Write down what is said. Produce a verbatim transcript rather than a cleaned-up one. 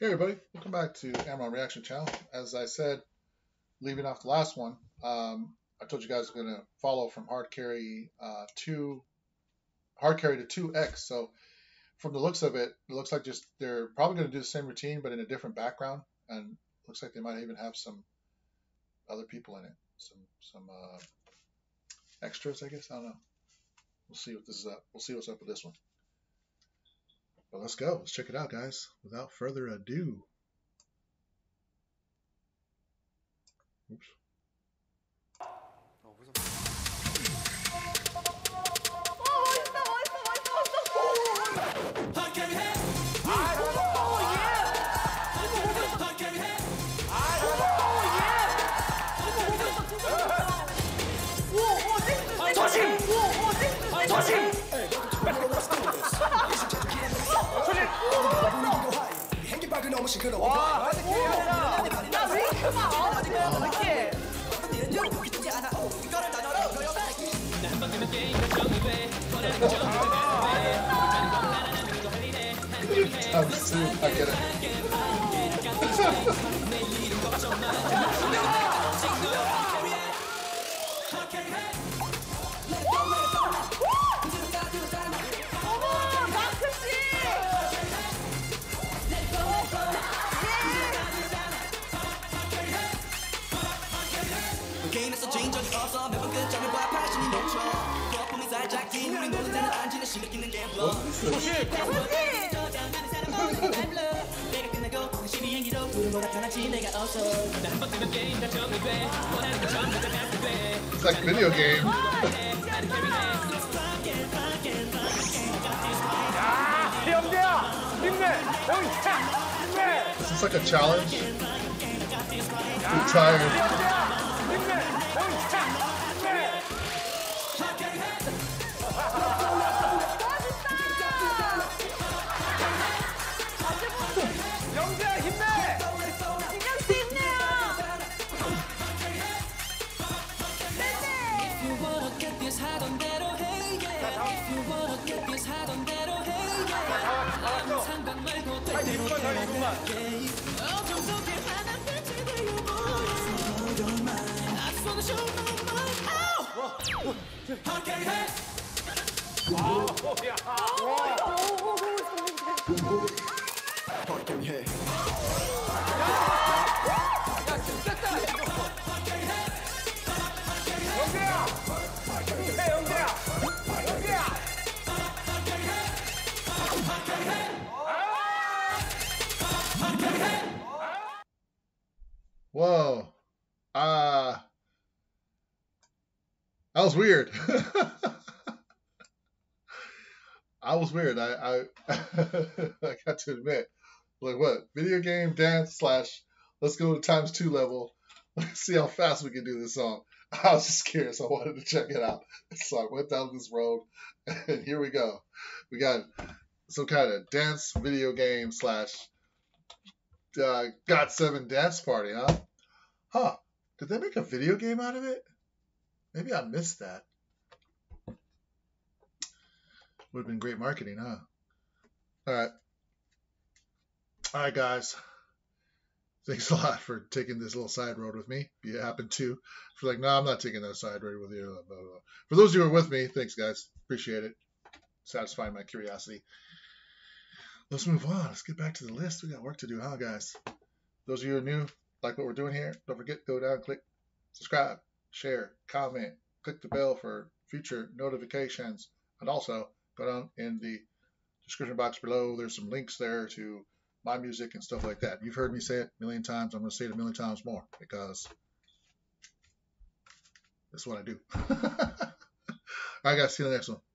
Hey everybody, welcome back to Ammaron Reaction Channel. As I said, leaving off the last one, um, I told you guys I'm going to follow from hard carry uh, to hard carry to two X. So from the looks of it, it looks like just they're probably going to do the same routine, but in a different background, and looks like they might even have some other people in it, some some uh, extras, I guess. I don't know. We'll see what this is up. We'll see what's up with this one. Well, let's go. Let's check it out, guys. Without further ado. Oops. 와, 아직 개야. 나 윙크가 아직 어떻게? 연주를 듣지 않아. 이거를 나눠 줘요. 난 방금 게임 정이 왜 원하는 정이 왜 나는 나는 이거 할리네. I'm so I get it. It's like a video game. Is this like a challenge? I'm tired. Whoa. Uh, that was weird. I was weird. I I, I got to admit. Like, what? Video game dance slash let's go to times two level. Let's see how fast we can do this song. I was just curious. I wanted to check it out. So I went down this road, and here we go. We got some kind of dance video game slash uh, got seven dance party, huh? Huh. Did they make a video game out of it? Maybe I missed that. Would have been great marketing, huh? All right. All right, guys. Thanks a lot for taking this little side road with me. If you happen to. If you're like, no, I'm not taking that side road with you. Blah, blah, blah. For those of you who are with me, thanks, guys. Appreciate it. Satisfying my curiosity. Let's move on. Let's get back to the list. We got work to do, huh, guys? Those of you who are new, like what we're doing here, don't forget, go down, click, subscribe, share, comment, click the bell for future notifications, and also go down in the description box below. There's some links there to my music and stuff like that. You've heard me say it a million times. I'm going to say it a million times more because that's what I do. All right, guys. See you in the next one.